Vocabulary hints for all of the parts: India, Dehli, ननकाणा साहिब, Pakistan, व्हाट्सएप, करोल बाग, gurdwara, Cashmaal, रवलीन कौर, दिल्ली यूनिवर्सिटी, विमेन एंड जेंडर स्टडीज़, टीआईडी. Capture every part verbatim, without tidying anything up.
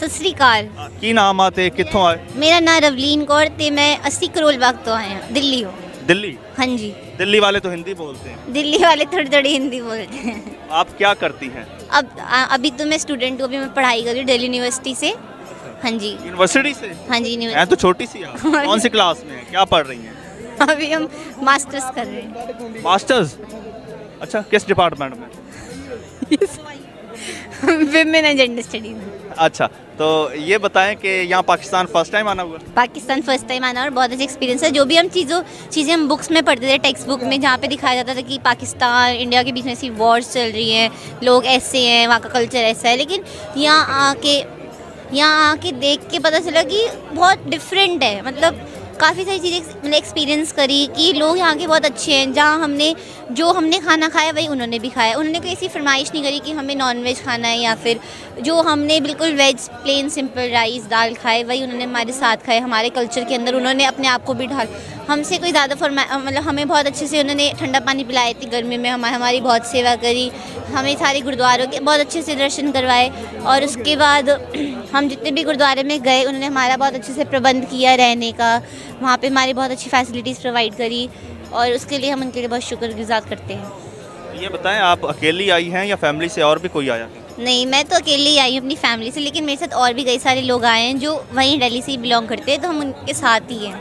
सत श्री अकाल। की नाम आते कितों आए? मेरा नाम रवलीन कौर ते मैं अस्सी करोल बाग तो आया दिल्ली हूँ। दिल्ली? हाँ जी। दिल्ली वाले तो हिंदी बोलते हैं। दिल्ली वाले थोड़ी थोड़ी हिंदी बोलते हैं। आप क्या करती हैं? अब अभी तो मैं स्टूडेंट हूँ, अभी मैं पढ़ाई कर रही हूँ दिल्ली यूनिवर्सिटी से। हाँ जी। यूनिवर्सिटी से? हाँ जी। मैं तो छोटी सी आप कौन सी क्लास में है, क्या पढ़ रही हैं? अभी हम मास्टर्स कर रहे हैं। मास्टर्स? अच्छा, किस डिपार्टमेंट में? विमेन एंड जेंडर स्टडीज़। अच्छा, तो ये बताएं कि यहाँ पाकिस्तान फर्स्ट टाइम आना हुआ? पाकिस्तान फर्स्ट टाइम आना और बहुत अच्छा एक्सपीरियंस है। जो भी हम चीज़ों चीज़ें हम बुक्स में पढ़ते थे, टेक्स्ट बुक में, जहाँ पे दिखाया जाता था कि पाकिस्तान इंडिया के बीच में ऐसी वॉर्स चल रही हैं, लोग ऐसे हैं, वहाँ का कल्चर ऐसा है, लेकिन यहाँ आके यहाँ आके देख के पता चला कि बहुत डिफरेंट है। मतलब काफ़ी सारी चीज़ें मैंने एक्सपीरियंस करी कि लोग यहाँ के बहुत अच्छे हैं। जहाँ हमने जो हमने खाना खाया वही उन्होंने भी खाया। उन्होंने कोई ऐसी फरमाइश नहीं करी कि हमें नॉनवेज खाना है, या फिर जो हमने बिल्कुल वेज प्लेन सिंपल राइस दाल खाए वही उन्होंने हमारे साथ खाए। हमारे कल्चर के अंदर उन्होंने अपने आप को भी ढाल हमसे कोई ज़्यादा फरमा मतलब हमें बहुत अच्छे से उन्होंने ठंडा पानी पिलाया थी गर्मी में, हमारे हमारी बहुत सेवा करी, हमें सारे गुरुद्वारों के बहुत अच्छे से दर्शन करवाए। और उसके बाद हम जितने भी गुरुद्वारे में गए उन्होंने हमारा बहुत अच्छे से प्रबंध किया रहने का, वहाँ पे हमारी बहुत अच्छी फैसिलिटीज़ प्रोवाइड करी और उसके लिए हम उनके लिए बहुत शुक्रगुजार करते हैं। ये बताएं, आप अकेली आई हैं या फैमिली से और भी कोई आया? नहीं, मैं तो अकेली आई हूँ अपनी फैमिली से, लेकिन मेरे साथ और भी कई सारे लोग आए हैं जो वहीं दिल्ली से बिलोंग करते हैं, तो हम उनके साथ ही हैं।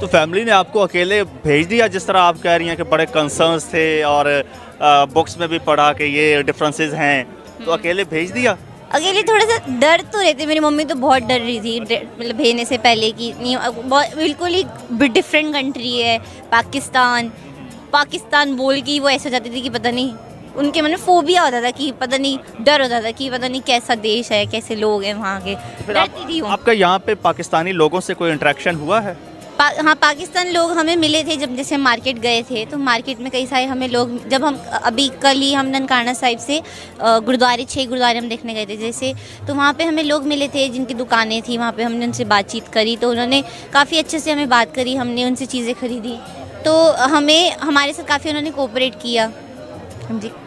तो फैमिली ने आपको अकेले भेज दिया? जिस तरह आप कह रही हैं कि बड़े कंसर्न्स थे और बुक्स में भी पढ़ा कि ये डिफरेंसेस हैं, तो अकेले भेज दिया? अकेले थोड़ा सा डर तो रहते, मेरी मम्मी तो बहुत डर रही थी मतलब भेजने से पहले कि नहीं, बिल्कुल ही डिफरेंट कंट्री है पाकिस्तान। पाकिस्तान बोल के वो ऐसा चाहती थी कि पता नहीं उनके मन में फोबिया होता था, कि पता नहीं डर होता था कि पता नहीं कैसा देश है, कैसे लोग हैं वहाँ के, डरती थी वो। आपका यहाँ पे पाकिस्तानी लोगों से कोई इंटरेक्शन हुआ है? पा, हाँ, पाकिस्तान लोग हमें मिले थे जब जैसे हम मार्केट गए थे, तो मार्केट में कई सारे हमें लोग, जब हम अभी कल ही हम ननकाणा साहिब से गुरुद्वारे छः गुरुद्वारे हम देखने गए थे जैसे, तो वहाँ पे हमें लोग मिले थे जिनकी दुकानें थी, वहाँ पे हमने उनसे बातचीत करी तो उन्होंने काफ़ी अच्छे से हमें बात करी, हमने उनसे चीज़ें खरीदी, तो हमें हमारे साथ काफ़ी उन्होंने कोऑपरेट किया। जी।